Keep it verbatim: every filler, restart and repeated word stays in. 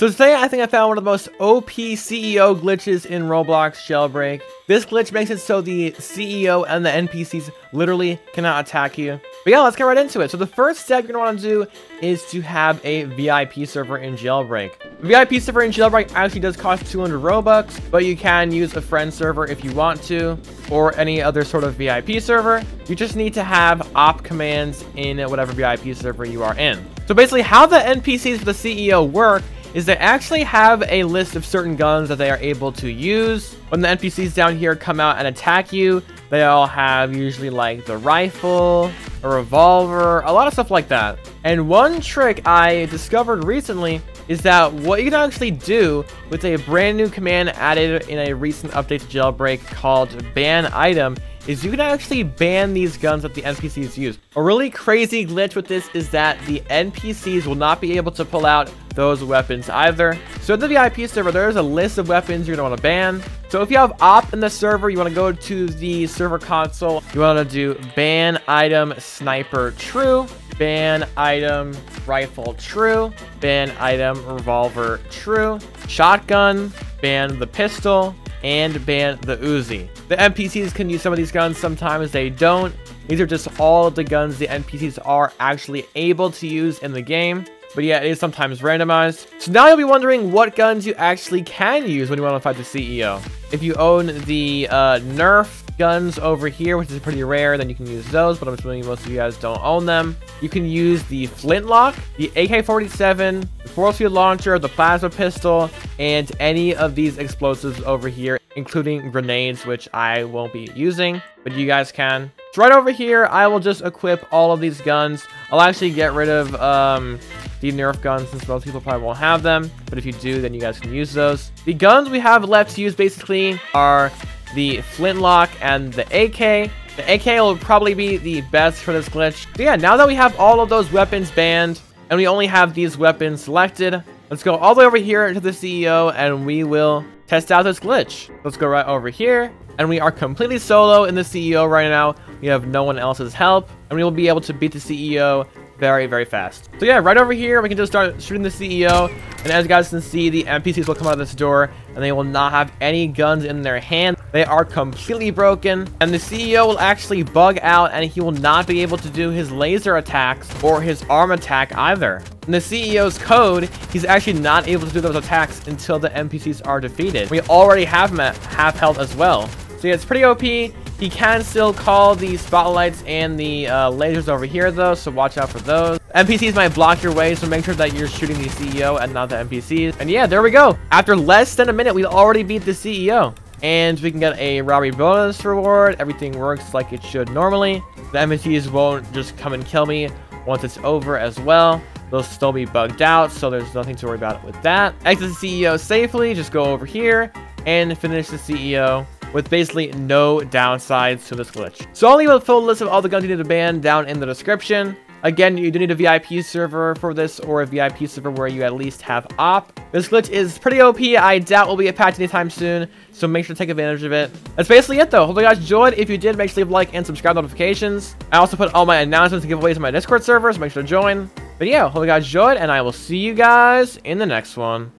So today I think I found one of the most O P C E O glitches in Roblox Jailbreak. This glitch makes it so the C E O and the N P Cs literally cannot attack you. But yeah, let's get right into it. So the first step you're going to want to do is to have a V I P server in Jailbreak. The V I P server in Jailbreak actually does cost two hundred Robux, but you can use a friend server if you want to, or any other sort of V I P server. You just need to have op commands in whatever V I P server you are in. So basically how the N P Cs for the C E O work is they actually have a list of certain guns that they are able to use. When the N P Cs down here come out and attack you, they all have usually like the rifle, a revolver, a lot of stuff like that. And one trick I discovered recently is that what you can actually do with a brand new command added in a recent update to Jailbreak called ban item is you can actually ban these guns that the N P Cs use. A really crazy glitch with this is that the N P Cs will not be able to pull out those weapons either. So in the V I P server, there's a list of weapons you're gonna wanna ban. So if you have op in the server, you wanna go to the server console, you wanna do ban item sniper true, ban item rifle true, ban item revolver true, shotgun, ban the pistol, and ban the Uzi. The N P Cs can use some of these guns, sometimes they don't. These are just all of the guns the N P Cs are actually able to use in the game. But yeah, it is sometimes randomized. So now you'll be wondering what guns you actually can use when you want to fight the C E O. If you own the uh, Nerf guns over here, which is pretty rare, then you can use those, but I'm assuming most of you guys don't own them. You can use the Flintlock, the A K forty-seven, the force field launcher, the plasma pistol, and any of these explosives over here, including grenades, which I won't be using, but you guys can. So right over here, I will just equip all of these guns. I'll actually get rid of um, the Nerf guns since most people probably won't have them. But if you do, then you guys can use those. The guns we have left to use basically are the Flintlock and the A K. The A K will probably be the best for this glitch. So yeah, now that we have all of those weapons banned and we only have these weapons selected, let's go all the way over here to the C E O and we will test out this glitch. Let's go right over here. And we are completely solo in the C E O right now. We have no one else's help. And we will be able to beat the C E O very, very fast. So yeah, right over here, we can just start shooting the C E O. And as you guys can see, the N P Cs will come out of this door. And they will not have any guns in their hand. They are completely broken. And the C E O will actually bug out. And he will not be able to do his laser attacks or his arm attack either. In the C E O's code, he's actually not able to do those attacks until the N P Cs are defeated. We already have him at half health as well. So yeah, it's pretty O P. He can still call the spotlights and the uh, lasers over here though, so watch out for those. N P Cs might block your way, so make sure that you're shooting the C E O and not the N P Cs. And yeah, there we go. After less than a minute, we already beat the C E O. And we can get a robbery bonus reward. Everything works like it should normally. The N P Cs won't just come and kill me once it's over as well. They'll still be bugged out, so there's nothing to worry about with that. Exit the C E O safely, just go over here and finish the C E O. With basically no downsides to this glitch. So I'll leave a full list of all the guns you need to ban down in the description. Again, you do need a V I P server for this, or a V I P server where you at least have op. This glitch is pretty O P. I doubt will be a patch anytime soon, so make sure to take advantage of it. That's basically it though. Hope you guys enjoyed. If you did, make sure to leave a like and subscribe notifications. I also put all my announcements and giveaways on my Discord server, so make sure to join. But yeah, hope you guys enjoyed, and I will see you guys in the next one.